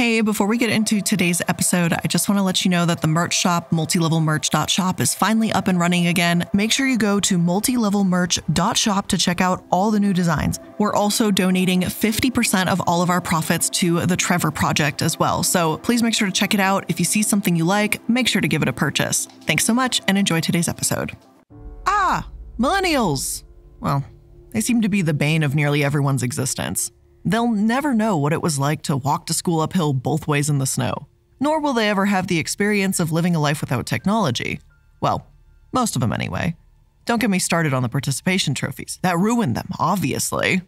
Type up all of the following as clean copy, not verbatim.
Hey, before we get into today's episode, I just want to let you know that the merch shop, multilevelmerch.shop, is finally up and running again. Make sure you go to multilevelmerch.shop to check out all the new designs. We're also donating 50% of all of our profits to the Trevor Project as well. So please make sure to check it out. If you see something you like, make sure to give it a purchase. Thanks so much and enjoy today's episode. Millennials. Well, they seem to be the bane of nearly everyone's existence. They'll never know what it was like to walk to school uphill both ways in the snow, nor will they ever have the experience of living a life without technology. Well, most of them anyway. Don't get me started on the participation trophies. That ruined them, obviously.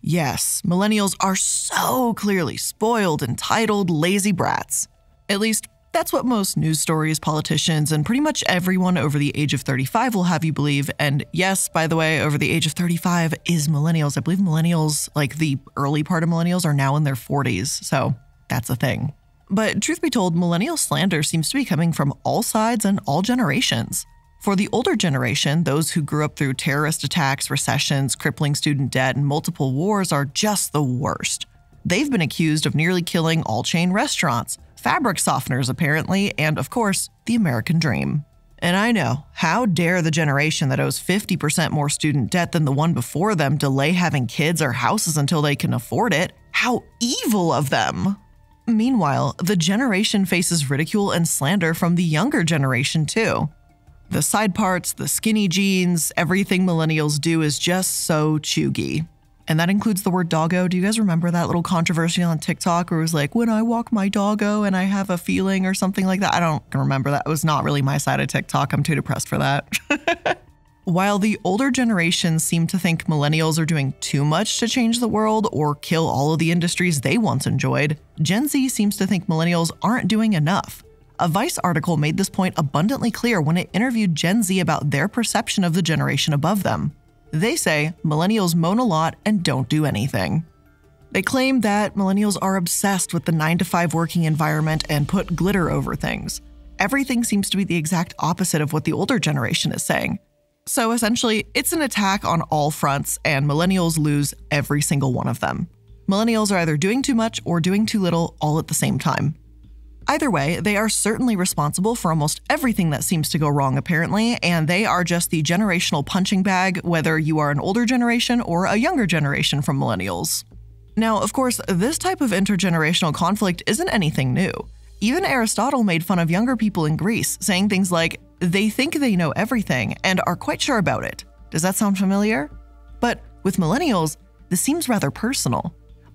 Yes, millennials are so clearly spoiled, entitled, lazy brats. At least, that's what most news stories, politicians, and pretty much everyone over the age of 35 will have you believe. And yes, by the way, over the age of 35 is millennials. I believe millennials, like the early part of millennials, are now in their 40s. So that's a thing. But truth be told, millennial slander seems to be coming from all sides and all generations. For the older generation, those who grew up through terrorist attacks, recessions, crippling student debt, and multiple wars are just the worst. They've been accused of nearly killing all chain restaurants, fabric softeners apparently, and of course, the American dream. And I know, how dare the generation that owes 50% more student debt than the one before them delay having kids or houses until they can afford it? How evil of them! Meanwhile, the generation faces ridicule and slander from the younger generation too. The side parts, the skinny jeans, everything millennials do is just so chuggy. And that includes the word doggo. Do you guys remember that little controversy on TikTok where it was like, when I walk my doggo and I have a feeling or something like that? I don't remember that. It was not really my side of TikTok. I'm too depressed for that. While the older generations seem to think millennials are doing too much to change the world or kill all of the industries they once enjoyed, Gen Z seems to think millennials aren't doing enough. A Vice article made this point abundantly clear when it interviewed Gen Z about their perception of the generation above them. They say millennials moan a lot and don't do anything. They claim that millennials are obsessed with the 9-to-5 working environment and put glitter over things. Everything seems to be the exact opposite of what the older generation is saying. So essentially, it's an attack on all fronts, and millennials lose every single one of them. Millennials are either doing too much or doing too little all at the same time. Either way, they are certainly responsible for almost everything that seems to go wrong, apparently, and they are just the generational punching bag, whether you are an older generation or a younger generation from millennials. Now, of course, this type of intergenerational conflict isn't anything new. Even Aristotle made fun of younger people in Greece, saying things like, they think they know everything and are quite sure about it. Does that sound familiar? But with millennials, this seems rather personal.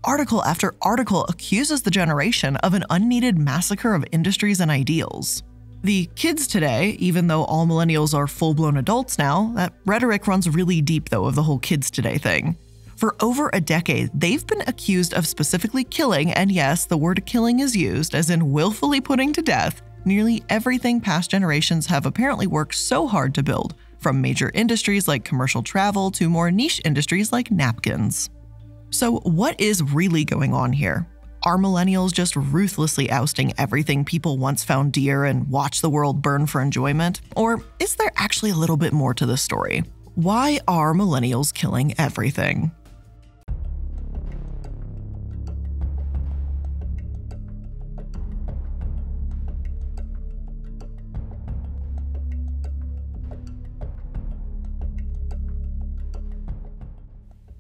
Article after article accuses the generation of an unneeded massacre of industries and ideals. The kids today, even though all millennials are full-blown adults now, that rhetoric runs really deep though of the whole kids today thing. For over a decade, they've been accused of specifically killing, and yes, the word killing is used, as in willfully putting to death, nearly everything past generations have apparently worked so hard to build, from major industries like commercial travel to more niche industries like napkins. So what is really going on here? Are millennials just ruthlessly ousting everything people once found dear and watch the world burn for enjoyment? Or is there actually a little bit more to the story? Why are millennials killing everything?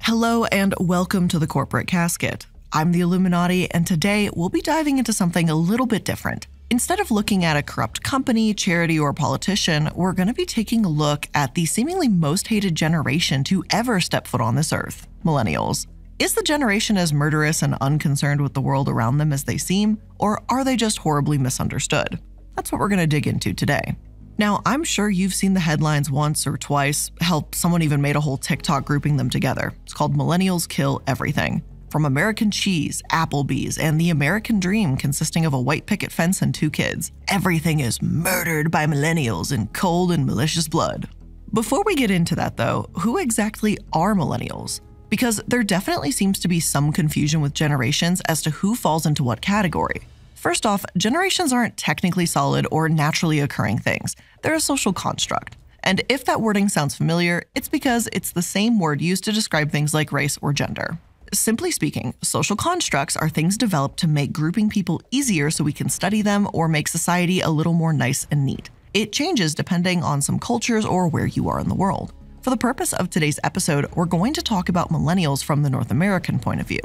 Hello and welcome to The Corporate Casket. I'm the Illuminati, and today we'll be diving into something a little bit different. Instead of looking at a corrupt company, charity, or politician, we're going to be taking a look at the seemingly most hated generation to ever step foot on this earth, millennials. Is the generation as murderous and unconcerned with the world around them as they seem, or are they just horribly misunderstood? That's what we're going to dig into today. Now, I'm sure you've seen the headlines once or twice. Hell, someone even made a whole TikTok grouping them together. It's called Millennials Kill Everything. From American cheese, Applebee's, and the American dream consisting of a white picket fence and 2 kids. Everything is murdered by millennials in cold and malicious blood. Before we get into that though, who exactly are millennials? Because there definitely seems to be some confusion with generations as to who falls into what category. First off, generations aren't technically solid or naturally occurring things. They're a social construct. And if that wording sounds familiar, it's because it's the same word used to describe things like race or gender. Simply speaking, social constructs are things developed to make grouping people easier so we can study them or make society a little more nice and neat. It changes depending on some cultures or where you are in the world. For the purpose of today's episode, we're going to talk about millennials from the North American point of view.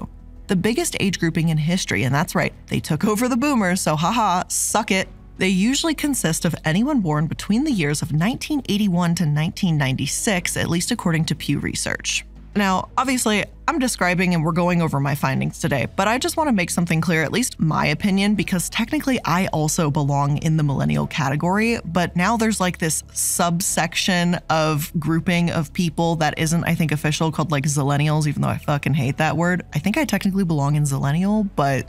The biggest age grouping in history, and that's right, they took over the boomers, so haha, suck it. They usually consist of anyone born between the years of 1981 to 1996, at least according to Pew Research. Now, obviously, I'm describing and we're going over my findings today, but I just want to make something clear, at least my opinion, because technically I also belong in the millennial category, but now there's like this subsection of grouping of people that isn't, I think, official called like zillennials, even though I fucking hate that word. I think I technically belong in zillennial, but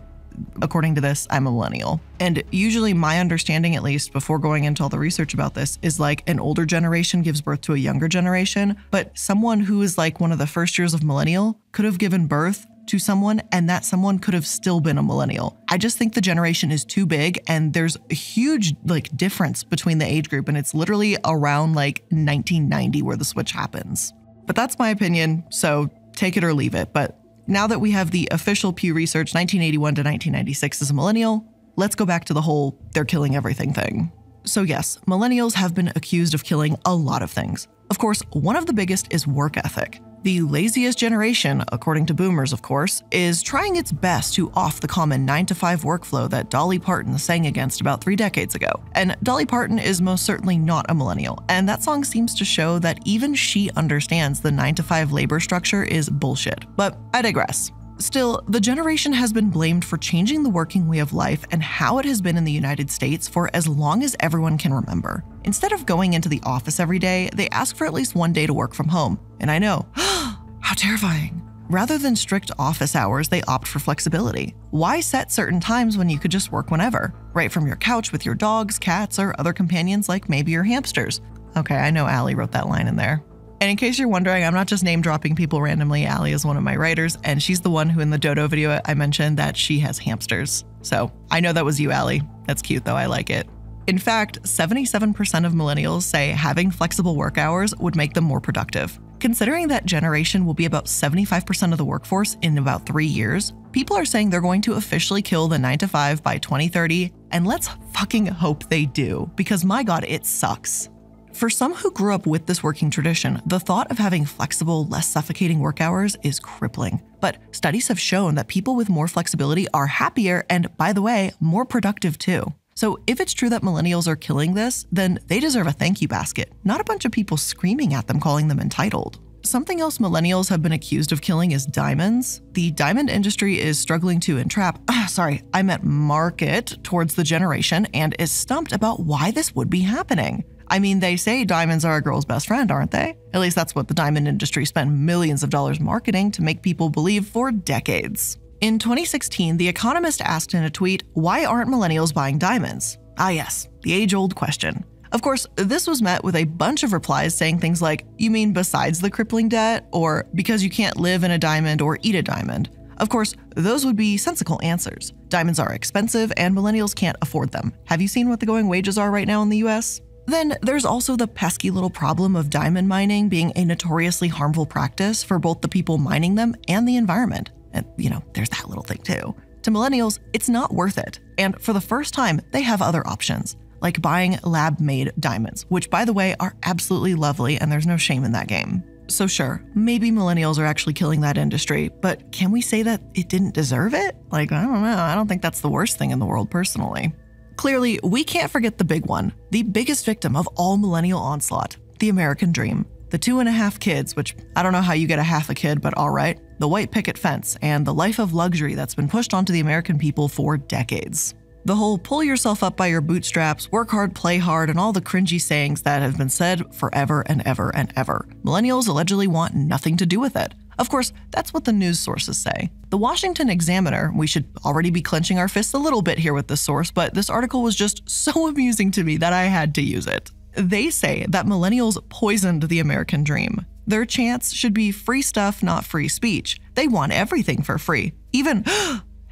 according to this, I'm a millennial. And usually my understanding, at least before going into all the research about this, is like an older generation gives birth to a younger generation, but someone who is like one of the first years of millennial could have given birth to someone and that someone could have still been a millennial. I just think the generation is too big and there's a huge like difference between the age group and it's literally around like 1990 where the switch happens. But that's my opinion, so take it or leave it. But now that we have the official Pew Research 1981 to 1996 as a millennial, let's go back to the whole they're killing everything thing. So yes, millennials have been accused of killing a lot of things. Of course, one of the biggest is work ethic. The laziest generation, according to boomers of course, is trying its best to off the common 9-to-5 workflow that Dolly Parton sang against about 3 decades ago. And Dolly Parton is most certainly not a millennial, and that song seems to show that even she understands the 9-to-5 labor structure is bullshit. But I digress. Still, the generation has been blamed for changing the working way of life and how it has been in the United States for as long as everyone can remember. Instead of going into the office every day, they ask for at least 1 day to work from home. And I know, how terrifying. Rather than strict office hours, they opt for flexibility. Why set certain times when you could just work whenever? Right from your couch with your dogs, cats, or other companions like maybe your hamsters. Okay, I know Allie wrote that line in there. And in case you're wondering, I'm not just name dropping people randomly. Allie is one of my writers, and she's the one who in the Dodo video, I mentioned that she has hamsters. So I know that was you, Allie. That's cute though, I like it. In fact, 77% of millennials say having flexible work hours would make them more productive. Considering that generation will be about 75% of the workforce in about 3 years, people are saying they're going to officially kill the 9-to-5 by 2030, and let's fucking hope they do, because my God, it sucks. For some who grew up with this working tradition, the thought of having flexible, less suffocating work hours is crippling. But studies have shown that people with more flexibility are happier and, by the way, more productive too. So if it's true that millennials are killing this, then they deserve a thank you basket, not a bunch of people screaming at them calling them entitled. Something else millennials have been accused of killing is diamonds. The diamond industry is struggling to market towards the generation and is stumped about why this would be happening. I mean, they say diamonds are a girl's best friend, aren't they? At least that's what the diamond industry spent millions of dollars marketing to make people believe for decades. In 2016, The Economist asked in a tweet, why aren't millennials buying diamonds? Ah yes, the age-old question. Of course, this was met with a bunch of replies saying things like, you mean besides the crippling debt? Or because you can't live in a diamond or eat a diamond. Of course, those would be sensical answers. Diamonds are expensive and millennials can't afford them. Have you seen what the going wages are right now in the US? Then there's also the pesky little problem of diamond mining being a notoriously harmful practice for both the people mining them and the environment. And you know, there's that little thing too. To millennials, it's not worth it. And for the first time, they have other options, like buying lab-made diamonds, which by the way, are absolutely lovely and there's no shame in that game. So sure, maybe millennials are actually killing that industry, but can we say that it didn't deserve it? Like, I don't know, I don't think that's the worst thing in the world personally. Clearly, we can't forget the big one, the biggest victim of all millennial onslaught, the American dream, the 2.5 kids, which I don't know how you get a half a kid, but all right, the white picket fence, and the life of luxury that's been pushed onto the American people for decades. The whole pull yourself up by your bootstraps, work hard, play hard, and all the cringy sayings that have been said forever and ever and ever. Millennials allegedly want nothing to do with it. Of course, that's what the news sources say. The Washington Examiner, we should already be clenching our fists a little bit here with this source, but this article was just so amusing to me that I had to use it. They say that millennials poisoned the American dream. Their chants should be free stuff, not free speech. They want everything for free, even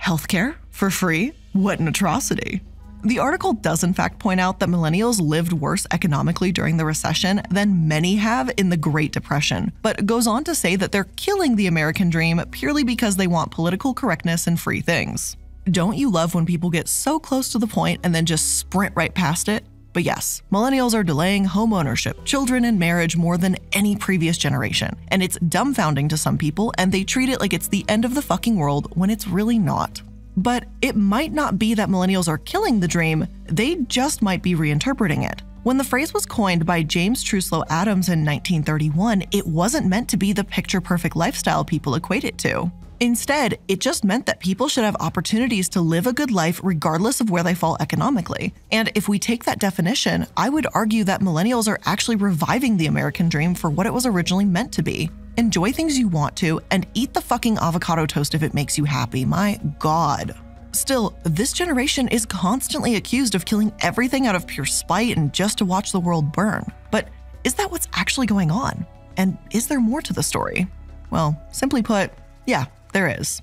healthcare for free. What an atrocity. The article does in fact point out that millennials lived worse economically during the recession than many have in the Great Depression, but goes on to say that they're killing the American dream purely because they want political correctness and free things. Don't you love when people get so close to the point and then just sprint right past it? But yes, millennials are delaying home ownership, children, and marriage more than any previous generation, and it's dumbfounding to some people, and they treat it like it's the end of the fucking world when it's really not. But it might not be that millennials are killing the dream, they just might be reinterpreting it. When the phrase was coined by James Truslow Adams in 1931, it wasn't meant to be the picture-perfect lifestyle people equate it to. Instead, it just meant that people should have opportunities to live a good life regardless of where they fall economically. And if we take that definition, I would argue that millennials are actually reviving the American dream for what it was originally meant to be. Enjoy things you want to, and eat the fucking avocado toast if it makes you happy, my God. Still, this generation is constantly accused of killing everything out of pure spite and just to watch the world burn. But is that what's actually going on? And is there more to the story? Well, simply put, yeah, there is.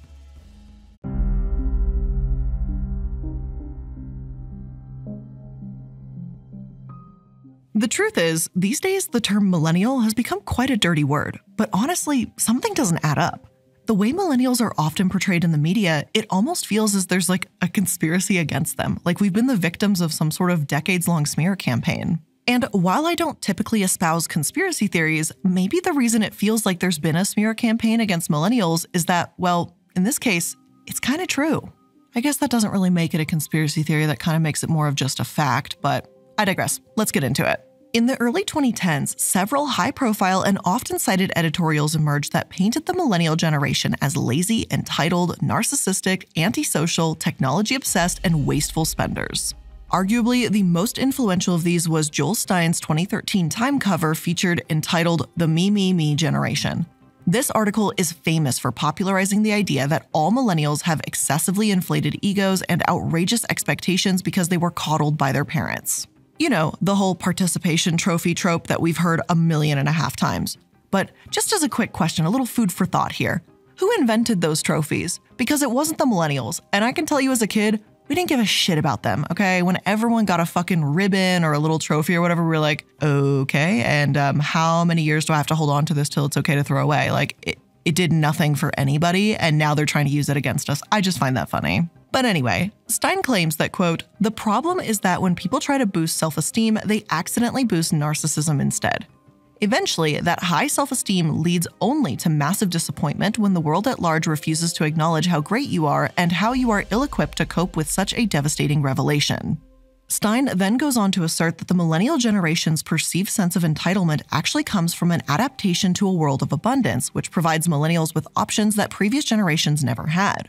The truth is, these days the term millennial has become quite a dirty word, but honestly, something doesn't add up. The way millennials are often portrayed in the media, it almost feels as there's like a conspiracy against them, like we've been the victims of some sort of decades-long smear campaign. And while I don't typically espouse conspiracy theories, maybe the reason it feels like there's been a smear campaign against millennials is that, well, in this case, it's kind of true. I guess that doesn't really make it a conspiracy theory, that kind of makes it more of just a fact, but I digress. Let's get into it. In the early 2010s, several high-profile and often cited editorials emerged that painted the millennial generation as lazy, entitled, narcissistic, antisocial, technology-obsessed, and wasteful spenders. Arguably, the most influential of these was Joel Stein's 2013 Time cover featured entitled "The Me, Me, Me Generation." This article is famous for popularizing the idea that all millennials have excessively inflated egos and outrageous expectations because they were coddled by their parents. You know, the whole participation trophy trope that we've heard 1.5 million times. But just as a quick question, a little food for thought here. Who invented those trophies? Because it wasn't the millennials. And I can tell you as a kid, we didn't give a shit about them, okay? When everyone got a fucking ribbon or a little trophy or whatever, we were like, okay, and how many years do I have to hold on to this till it's okay to throw away? Like, it did nothing for anybody, and now they're trying to use it against us. I just find that funny. But anyway, Stein claims that, quote, "The problem is that when people try to boost self-esteem, they accidentally boost narcissism instead. Eventually, that high self-esteem leads only to massive disappointment when the world at large refuses to acknowledge how great you are and how you are ill-equipped to cope with such a devastating revelation." Stein then goes on to assert that the millennial generation's perceived sense of entitlement actually comes from an adaptation to a world of abundance, which provides millennials with options that previous generations never had.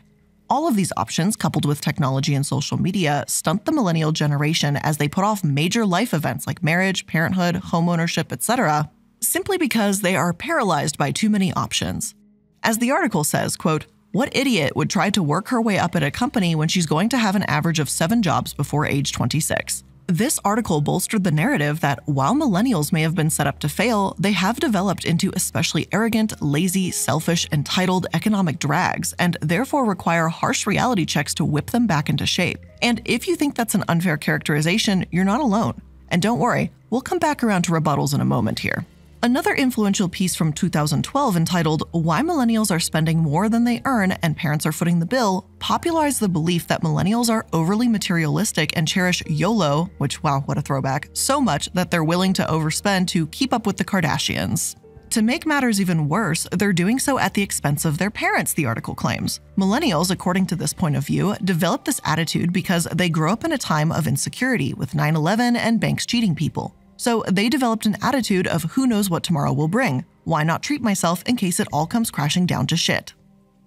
All of these options, coupled with technology and social media, stunt the millennial generation as they put off major life events like marriage, parenthood, homeownership, etc., simply because they are paralyzed by too many options. As the article says, quote, "What idiot would try to work her way up at a company when she's going to have an average of 7 jobs before age 26? This article bolstered the narrative that while millennials may have been set up to fail, they have developed into especially arrogant, lazy, selfish, entitled economic drags, and therefore require harsh reality checks to whip them back into shape. And if you think that's an unfair characterization, you're not alone. And don't worry, we'll come back around to rebuttals in a moment here." Another influential piece from 2012 entitled "Why Millennials Are Spending More Than They Earn and Parents Are Footing the Bill" popularized the belief that millennials are overly materialistic and cherish YOLO, which, wow, what a throwback, so much that they're willing to overspend to keep up with the Kardashians. To make matters even worse, they're doing so at the expense of their parents, the article claims. Millennials, according to this point of view, develop this attitude because they grow up in a time of insecurity with 9/11 and banks cheating people. So they developed an attitude of who knows what tomorrow will bring. Why not treat myself in case it all comes crashing down to shit?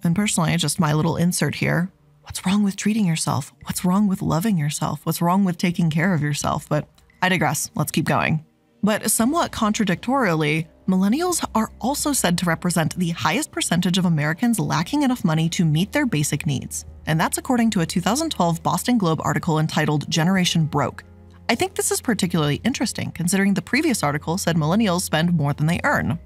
And personally, just my little insert here, what's wrong with treating yourself? What's wrong with loving yourself? What's wrong with taking care of yourself? But I digress, let's keep going. But somewhat contradictorily, millennials are also said to represent the highest percentage of Americans lacking enough money to meet their basic needs. And that's according to a 2012 Boston Globe article entitled "Generation Broke." I think this is particularly interesting considering the previous article said millennials spend more than they earn.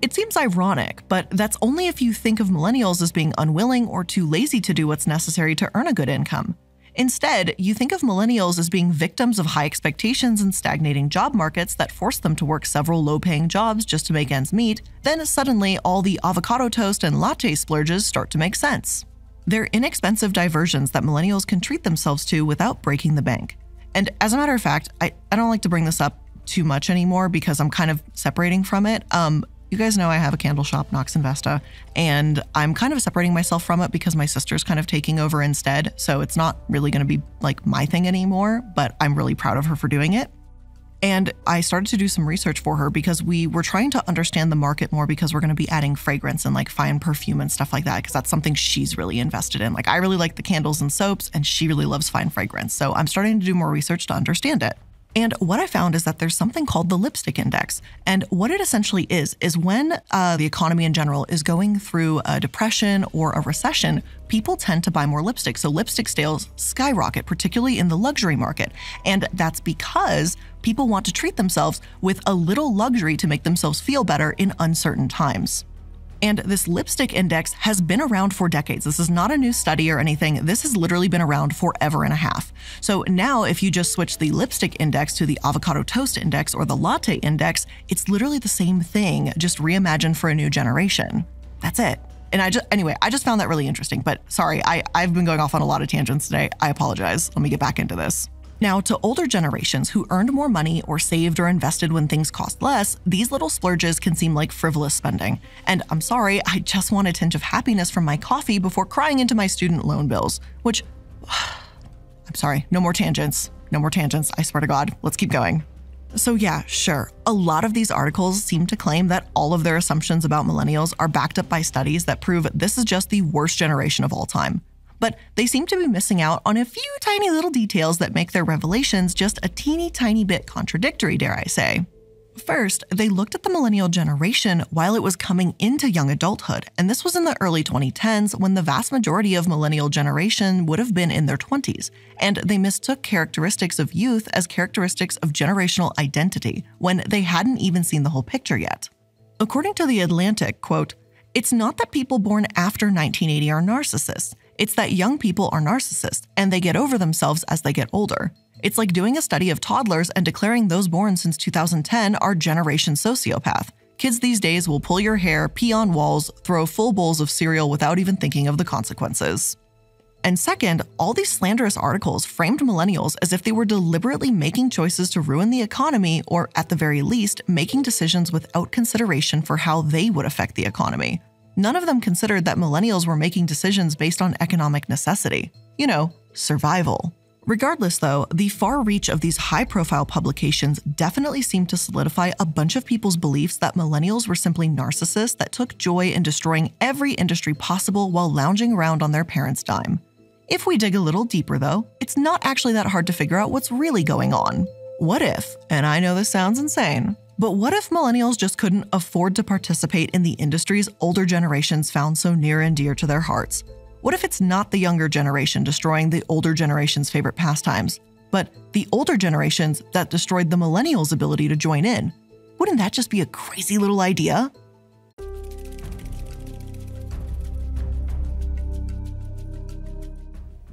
It seems ironic, but that's only if you think of millennials as being unwilling or too lazy to do what's necessary to earn a good income. Instead, you think of millennials as being victims of high expectations and stagnating job markets that force them to work several low-paying jobs just to make ends meet. Then suddenly, all the avocado toast and latte splurges start to make sense. They're inexpensive diversions that millennials can treat themselves to without breaking the bank. And as a matter of fact, I don't like to bring this up too much anymore because I'm kind of separating from it. You guys know I have a candle shop, Knox and Vesta, and I'm kind of separating myself from it because my sister's kind of taking over instead. So it's not really going to be like my thing anymore, but I'm really proud of her for doing it. And I started to do some research for her because we were trying to understand the market more because we're going to be adding fragrance and like fine perfume and stuff like that, because that's something she's really invested in. Like, I really like the candles and soaps, and she really loves fine fragrance. So I'm starting to do more research to understand it. And what I found is that there's something called the lipstick index. And what it essentially is when the economy in general is going through a depression or a recession, people tend to buy more lipstick. So lipstick sales skyrocket, particularly in the luxury market. And that's because people want to treat themselves with a little luxury to make themselves feel better in uncertain times. And this lipstick index has been around for decades. This is not a new study or anything. This has literally been around forever and a half. So now if you just switch the lipstick index to the avocado toast index or the latte index, it's literally the same thing, just reimagined for a new generation. That's it. And I just found that really interesting, but sorry, I've been going off on a lot of tangents today. I apologize. Let me get back into this. Now, to older generations who earned more money or saved or invested when things cost less, these little splurges can seem like frivolous spending. And I'm sorry, I just want a tinge of happiness from my coffee before crying into my student loan bills, which, I'm sorry, no more tangents. No more tangents, I swear to God. Let's keep going. So yeah, sure, a lot of these articles seem to claim that all of their assumptions about millennials are backed up by studies that prove this is just the worst generation of all time. But they seem to be missing out on a few tiny little details that make their revelations just a teeny tiny bit contradictory, dare I say. First, they looked at the millennial generation while it was coming into young adulthood, and this was in the early 2010s when the vast majority of millennial generation would have been in their 20s, and they mistook characteristics of youth as characteristics of generational identity when they hadn't even seen the whole picture yet. According to The Atlantic, quote, "It's not that people born after 1980 are narcissists. It's that young people are narcissists and they get over themselves as they get older. It's like doing a study of toddlers and declaring those born since 2010 are generation sociopath. Kids these days will pull your hair, pee on walls, throw full bowls of cereal without even thinking of the consequences." And second, all these slanderous articles framed millennials as if they were deliberately making choices to ruin the economy, or at the very least, making decisions without consideration for how they would affect the economy. None of them considered that millennials were making decisions based on economic necessity. You know, survival. Regardless though, the far reach of these high-profile publications definitely seemed to solidify a bunch of people's beliefs that millennials were simply narcissists that took joy in destroying every industry possible while lounging around on their parents' dime. If we dig a little deeper though, it's not actually that hard to figure out what's really going on. What if, and I know this sounds insane, but what if millennials just couldn't afford to participate in the industries older generations found so near and dear to their hearts? What if it's not the younger generation destroying the older generation's favorite pastimes, but the older generations that destroyed the millennials' ability to join in? Wouldn't that just be a crazy little idea?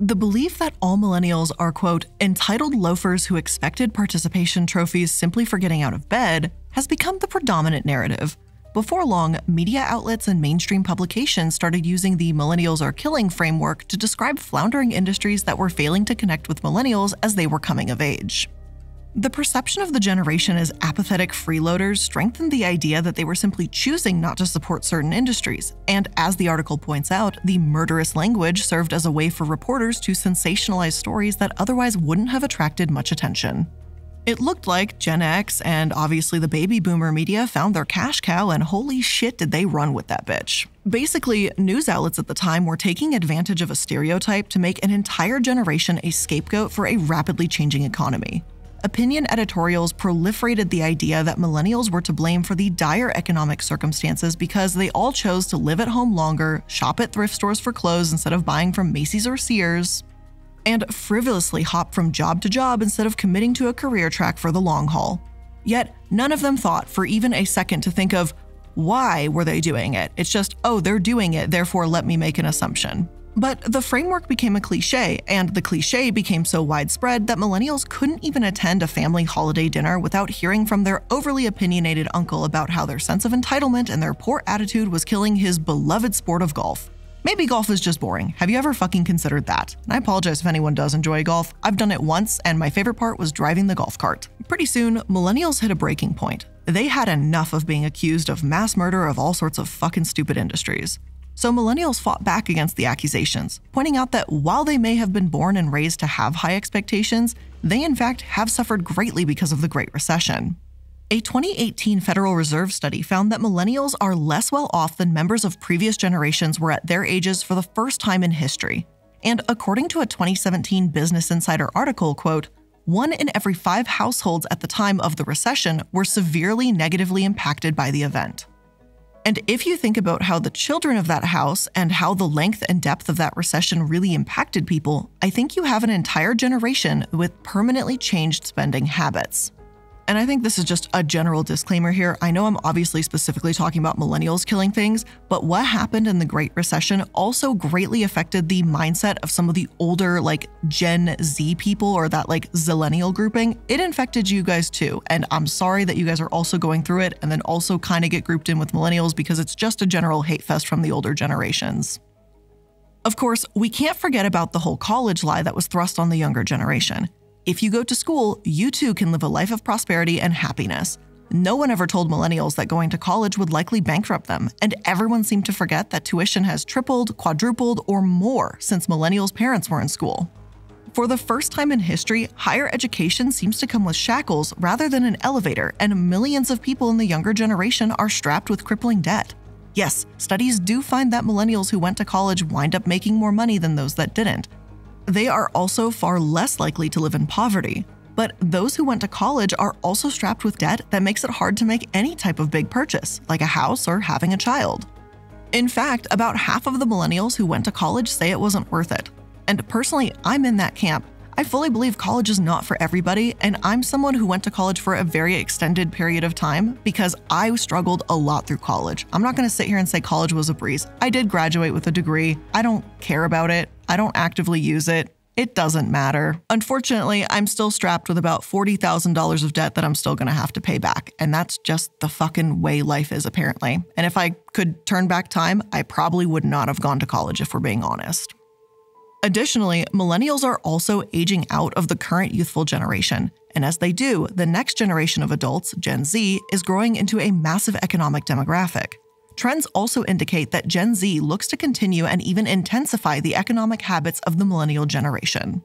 The belief that all millennials are, quote, "entitled loafers who expected participation trophies simply for getting out of bed" has become the predominant narrative. Before long, media outlets and mainstream publications started using the "millennials are killing" framework to describe floundering industries that were failing to connect with millennials as they were coming of age. The perception of the generation as apathetic freeloaders strengthened the idea that they were simply choosing not to support certain industries, and as the article points out, the murderous language served as a way for reporters to sensationalize stories that otherwise wouldn't have attracted much attention. It looked like Gen X and obviously the baby boomer media found their cash cow, and holy shit did they run with that bitch. Basically, news outlets at the time were taking advantage of a stereotype to make an entire generation a scapegoat for a rapidly changing economy. Opinion editorials proliferated the idea that millennials were to blame for the dire economic circumstances because they all chose to live at home longer, shop at thrift stores for clothes instead of buying from Macy's or Sears, and frivolously hop from job to job instead of committing to a career track for the long haul. Yet none of them thought for even a second to think of why were they doing it. It's just, oh, they're doing it, therefore let me make an assumption. But the framework became a cliche, and the cliche became so widespread that millennials couldn't even attend a family holiday dinner without hearing from their overly opinionated uncle about how their sense of entitlement and their poor attitude was killing his beloved sport of golf. Maybe golf is just boring. Have you ever fucking considered that? And I apologize if anyone does enjoy golf. I've done it once, and my favorite part was driving the golf cart. Pretty soon, millennials hit a breaking point. They had enough of being accused of mass murder of all sorts of fucking stupid industries. So millennials fought back against the accusations, pointing out that while they may have been born and raised to have high expectations, they in fact have suffered greatly because of the Great Recession. A 2018 Federal Reserve study found that millennials are less well off than members of previous generations were at their ages for the first time in history. And according to a 2017 Business Insider article, quote, 1 in every 5 households at the time of the recession were severely negatively impacted by the event. And if you think about how the children of that house and how the length and depth of that recession really impacted people, I think you have an entire generation with permanently changed spending habits. And I think this is just a general disclaimer here. I know I'm obviously specifically talking about millennials killing things, but what happened in the Great Recession also greatly affected the mindset of some of the older like Gen Z people or that like Zillennial grouping. It infected you guys too. And I'm sorry that you guys are also going through it and then also kind of get grouped in with millennials because it's just a general hate fest from the older generations. Of course, we can't forget about the whole college lie that was thrust on the younger generation. If you go to school, you too can live a life of prosperity and happiness. No one ever told millennials that going to college would likely bankrupt them, and everyone seemed to forget that tuition has tripled, quadrupled, or more since millennials' parents were in school. For the first time in history, higher education seems to come with shackles rather than an elevator, and millions of people in the younger generation are strapped with crippling debt. Yes, studies do find that millennials who went to college wind up making more money than those that didn't. They are also far less likely to live in poverty, but those who went to college are also strapped with debt that makes it hard to make any type of big purchase, like a house or having a child. In fact, about half of the millennials who went to college say it wasn't worth it. And personally, I'm in that camp. I fully believe college is not for everybody, and I'm someone who went to college for a very extended period of time because I struggled a lot through college. I'm not gonna sit here and say college was a breeze. I did graduate with a degree. I don't care about it. I don't actively use it. It doesn't matter. Unfortunately, I'm still strapped with about $40,000 of debt that I'm still gonna have to pay back. And that's just the fucking way life is apparently. And if I could turn back time, I probably would not have gone to college if we're being honest. Additionally, millennials are also aging out of the current youthful generation. And as they do, the next generation of adults, Gen Z, is growing into a massive economic demographic. Trends also indicate that Gen Z looks to continue and even intensify the economic habits of the millennial generation.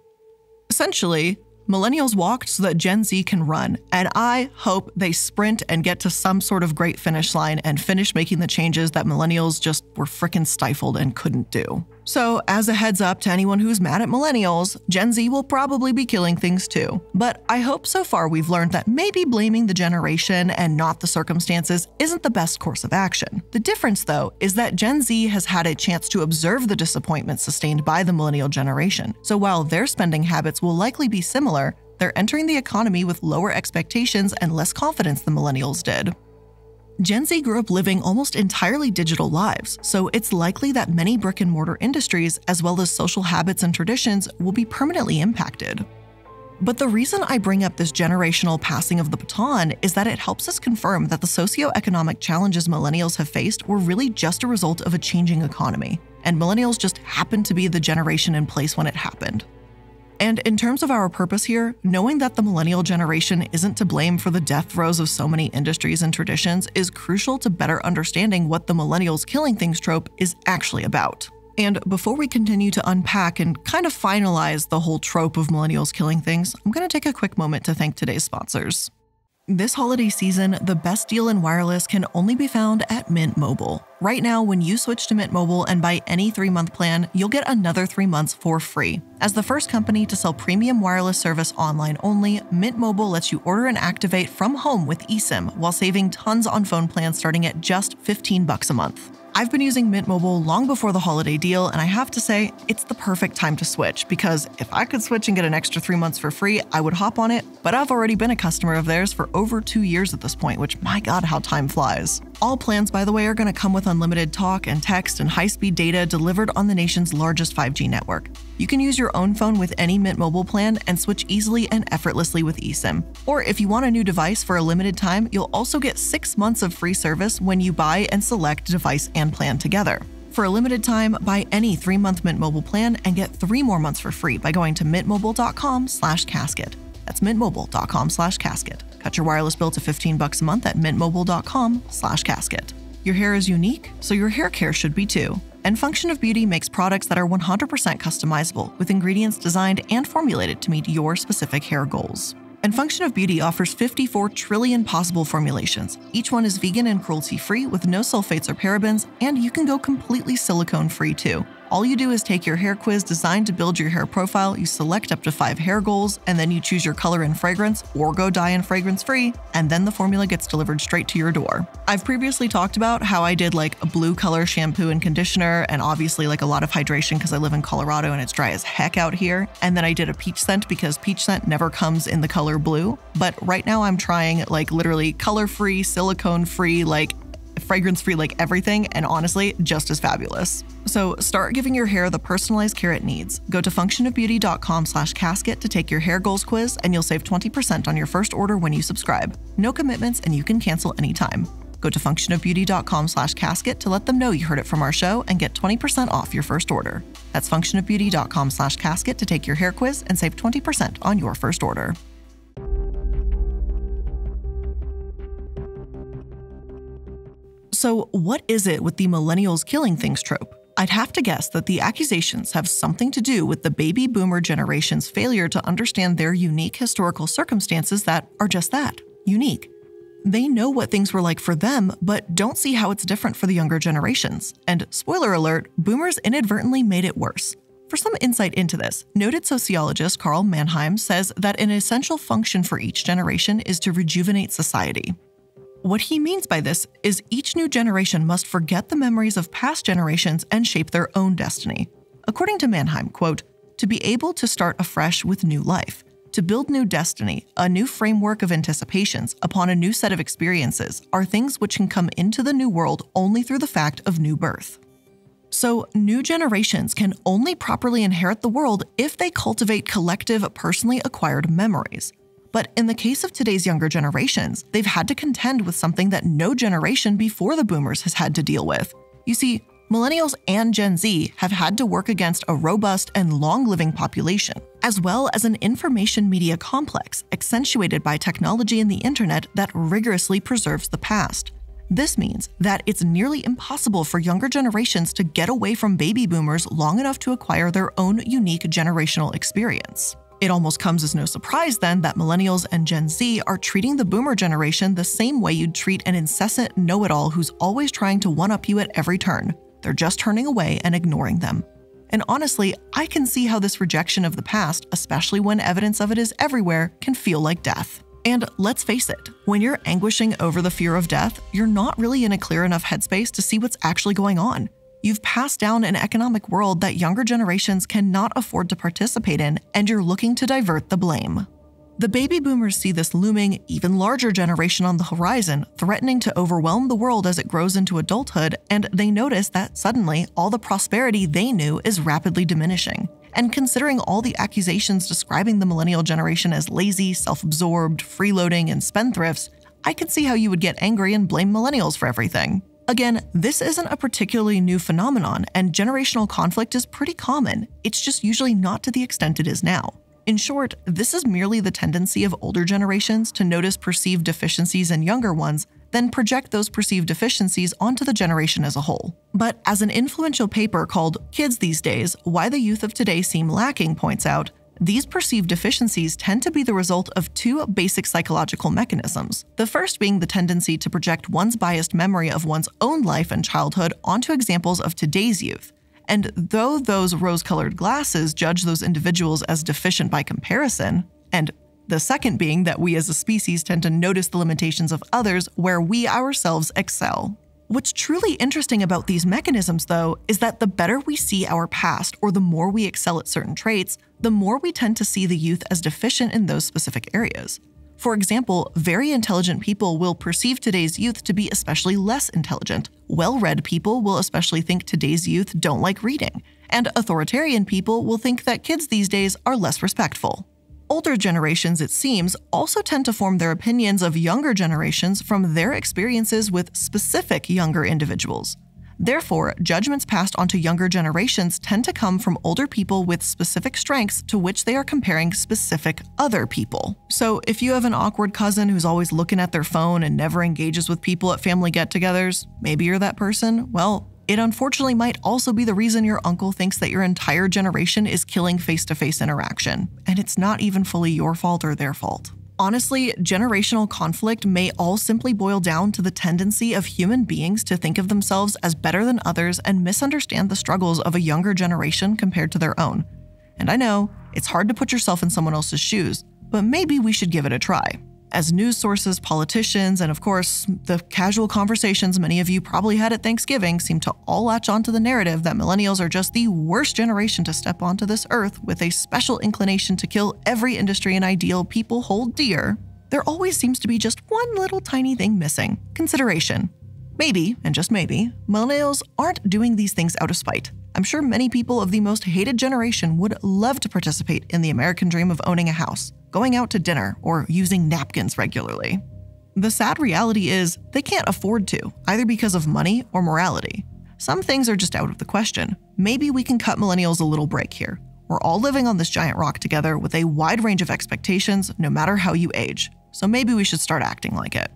Essentially, millennials walked so that Gen Z can run, and I hope they sprint and get to some sort of great finish line and finish making the changes that millennials just were frickin' stifled and couldn't do. So as a heads up to anyone who's mad at millennials, Gen Z will probably be killing things too. But I hope so far we've learned that maybe blaming the generation and not the circumstances isn't the best course of action. The difference though is that Gen Z has had a chance to observe the disappointment sustained by the millennial generation. So while their spending habits will likely be similar, they're entering the economy with lower expectations and less confidence than millennials did. Gen Z grew up living almost entirely digital lives, so it's likely that many brick and mortar industries, as well as social habits and traditions, will be permanently impacted. But the reason I bring up this generational passing of the baton is that it helps us confirm that the socioeconomic challenges millennials have faced were really just a result of a changing economy, and millennials just happened to be the generation in place when it happened. And in terms of our purpose here, knowing that the millennial generation isn't to blame for the death throes of so many industries and traditions is crucial to better understanding what the millennials killing things trope is actually about. And before we continue to unpack and kind of finalize the whole trope of millennials killing things, I'm gonna take a quick moment to thank today's sponsors. This holiday season, the best deal in wireless can only be found at Mint Mobile. Right now, when you switch to Mint Mobile and buy any 3-month plan, you'll get another 3 months for free. As the first company to sell premium wireless service online only, Mint Mobile lets you order and activate from home with eSIM while saving tons on phone plans starting at just $15 a month. I've been using Mint Mobile long before the holiday deal, and I have to say, it's the perfect time to switch, because if I could switch and get an extra 3 months for free, I would hop on it, but I've already been a customer of theirs for over 2 years at this point, which my God, how time flies. All plans, by the way, are gonna come with unlimited talk and text and high-speed data delivered on the nation's largest 5G network. You can use your own phone with any Mint Mobile plan and switch easily and effortlessly with eSIM. Or if you want a new device for a limited time, you'll also get 6 months of free service when you buy and select device and plan together. For a limited time, buy any 3-month Mint Mobile plan and get 3 more months for free by going to mintmobile.com/casket. That's mintmobile.com/casket. Cut your wireless bill to $15 a month at mintmobile.com/casket. Your hair is unique, so your hair care should be too. And Function of Beauty makes products that are 100% customizable with ingredients designed and formulated to meet your specific hair goals. And Function of Beauty offers 54 trillion possible formulations. Each one is vegan and cruelty-free with no sulfates or parabens, and you can go completely silicone-free too. All you do is take your hair quiz designed to build your hair profile, you select up to 5 hair goals, and then you choose your color and fragrance, or go dye and fragrance-free, and then the formula gets delivered straight to your door. I've previously talked about how I did like a blue color shampoo and conditioner, and obviously like a lot of hydration because I live in Colorado and it's dry as heck out here. And then I did a peach scent because peach scent never comes in the color blue. But right now I'm trying like literally color-free, silicone-free, like fragrance-free, like everything, and honestly, just as fabulous. So start giving your hair the personalized care it needs. Go to functionofbeauty.com/casket to take your hair goals quiz, and you'll save 20% on your first order when you subscribe. No commitments, and you can cancel anytime. Go to functionofbeauty.com/casket to let them know you heard it from our show and get 20% off your first order. That's functionofbeauty.com/casket to take your hair quiz and save 20% on your first order. So what is it with the millennials killing things trope? I'd have to guess that the accusations have something to do with the baby boomer generation's failure to understand their unique historical circumstances that are just that, unique. They know what things were like for them, but don't see how it's different for the younger generations. And spoiler alert, boomers inadvertently made it worse. For some insight into this, noted sociologist Karl Mannheim says that an essential function for each generation is to rejuvenate society. What he means by this is each new generation must forget the memories of past generations and shape their own destiny. According to Mannheim, quote, "to be able to start afresh with new life, to build new destiny, a new framework of anticipations upon a new set of experiences are things which can come into the new world only through the fact of new birth." So new generations can only properly inherit the world if they cultivate collective, personally acquired memories. But in the case of today's younger generations, they've had to contend with something that no generation before the boomers has had to deal with. You see, millennials and Gen Z have had to work against a robust and long-living population, as well as an information media complex accentuated by technology and the internet that rigorously preserves the past. This means that it's nearly impossible for younger generations to get away from baby boomers long enough to acquire their own unique generational experience. It almost comes as no surprise then that millennials and Gen Z are treating the boomer generation the same way you'd treat an incessant know-it-all who's always trying to one-up you at every turn. They're just turning away and ignoring them. And honestly, I can see how this rejection of the past, especially when evidence of it is everywhere, can feel like death. And let's face it, when you're anguishing over the fear of death, you're not really in a clear enough headspace to see what's actually going on. You've passed down an economic world that younger generations cannot afford to participate in, and you're looking to divert the blame. The baby boomers see this looming, even larger generation on the horizon, threatening to overwhelm the world as it grows into adulthood, and they notice that suddenly all the prosperity they knew is rapidly diminishing. And considering all the accusations describing the millennial generation as lazy, self-absorbed, freeloading, and spendthrifts, I can see how you would get angry and blame millennials for everything. Again, this isn't a particularly new phenomenon, and generational conflict is pretty common. It's just usually not to the extent it is now. In short, this is merely the tendency of older generations to notice perceived deficiencies in younger ones, then project those perceived deficiencies onto the generation as a whole. But as an influential paper called Kids These Days, Why the Youth of Today Seem Lacking points out, these perceived deficiencies tend to be the result of 2 basic psychological mechanisms. The first being the tendency to project one's biased memory of one's own life and childhood onto examples of today's youth. And though those rose-colored glasses judge those individuals as deficient by comparison, and the second being that we as a species tend to notice the limitations of others where we ourselves excel. What's truly interesting about these mechanisms, though, is that the better we see our past or the more we excel at certain traits, the more we tend to see the youth as deficient in those specific areas. For example, very intelligent people will perceive today's youth to be especially less intelligent. Well-read people will especially think today's youth don't like reading. And authoritarian people will think that kids these days are less respectful. Older generations, it seems, also tend to form their opinions of younger generations from their experiences with specific younger individuals. Therefore, judgments passed onto younger generations tend to come from older people with specific strengths to which they are comparing specific other people. So if you have an awkward cousin who's always looking at their phone and never engages with people at family get-togethers, maybe you're that person. Well, it unfortunately might also be the reason your uncle thinks that your entire generation is killing face-to-face interaction, and it's not even fully your fault or their fault. Honestly, generational conflict may all simply boil down to the tendency of human beings to think of themselves as better than others and misunderstand the struggles of a younger generation compared to their own. And I know, it's hard to put yourself in someone else's shoes, but maybe we should give it a try. As news sources, politicians, and of course, the casual conversations many of you probably had at Thanksgiving seem to all latch onto the narrative that millennials are just the worst generation to step onto this earth with a special inclination to kill every industry and ideal people hold dear, there always seems to be just one little tiny thing missing: consideration. Maybe, and just maybe, millennials aren't doing these things out of spite. I'm sure many people of the most hated generation would love to participate in the American dream of owning a house, going out to dinner, or using napkins regularly. The sad reality is they can't afford to, either because of money or morality. Some things are just out of the question. Maybe we can cut millennials a little break here. We're all living on this giant rock together with a wide range of expectations, no matter how you age. So maybe we should start acting like it.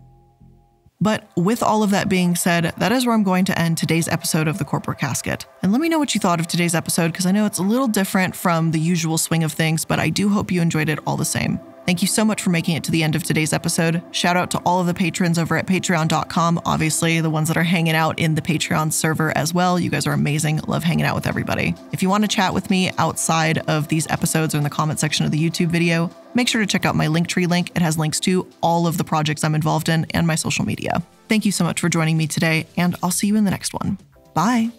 But with all of that being said, that is where I'm going to end today's episode of The Corporate Casket. And let me know what you thought of today's episode, because I know it's a little different from the usual swing of things, but I do hope you enjoyed it all the same. Thank you so much for making it to the end of today's episode. Shout out to all of the patrons over at patreon.com, obviously the ones that are hanging out in the Patreon server as well. You guys are amazing. Love hanging out with everybody. If you want to chat with me outside of these episodes or in the comment section of the YouTube video, make sure to check out my Linktree link. It has links to all of the projects I'm involved in and my social media. Thank you so much for joining me today, and I'll see you in the next one. Bye.